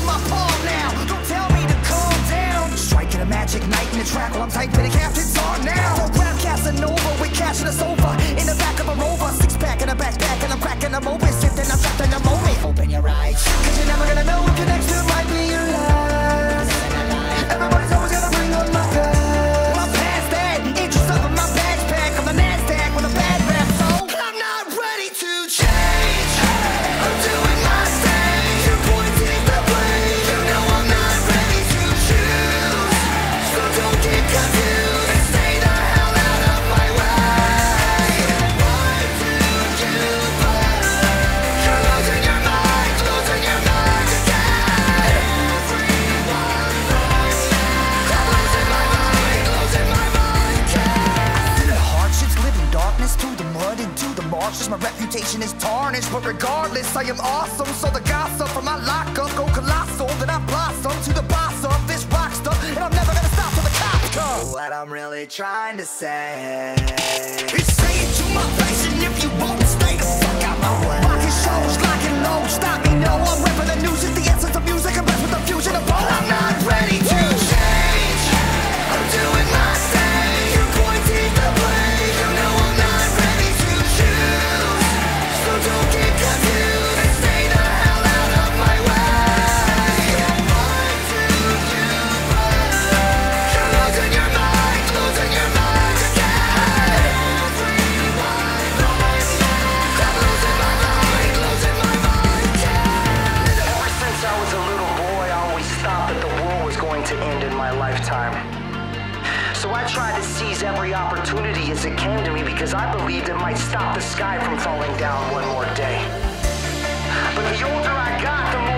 in my palm now. Don't tell me to calm down. Striking a magic night in the track while I'm tight to the captain's on now. Grab Casanova with cash in the sofa, in the back of a Rover, six pack in a backpack, and I'm cracking them open, sitting, I'm trapped in the moment. Open your eyes, 'cause you're never gonna know if your next dude might be your last. Everybody's always gonna bring up my past. Well, I'm past that, interest up in my backpack, I'm the NASDAQ with a bad rap, so I'm not ready to change. I'm doing my thing. You're pointing the blame. You know I'm not ready to choose, so don't get confused and stay the hell out of my way. Why do you play? You're losing your mind again. Everyone knows that I'm losing my mind, yeah. Through the hardships, live in darkness, through the mud and through the marshes, my reputation is tarnished, but regardless, I am awesome. So the gossip from my lockup go colossal, then I blossom to the boss of this rock stuff, and I'm never gonna stop till the cops come. What I'm really trying to say is, say it to my face, and if you won't, stay the fuck out my way. Rocking shows, locking low, stop me, no, I'm repping the news, it's the essence of music, I'm blessed with the fusion of all. I'm not ready to change. I'm doing my thing. You're pointing the blame. You know I'm not ready to choose, so don't get confused and stay the hell out of my way. Why do you play? You're losing your mind again. Everyone knows that I'm losing my mind, yeah. Ever since I was a little boy, I always thought that the war was going to end in my lifetime. So I tried to seize every opportunity as it came to me, because I believed it might stop the sky from falling down one more day. But the older I got, the more